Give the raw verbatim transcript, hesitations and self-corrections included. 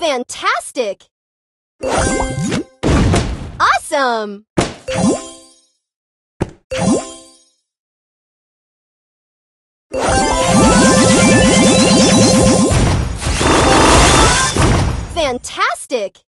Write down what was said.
Fantastic! Awesome! Fantastic!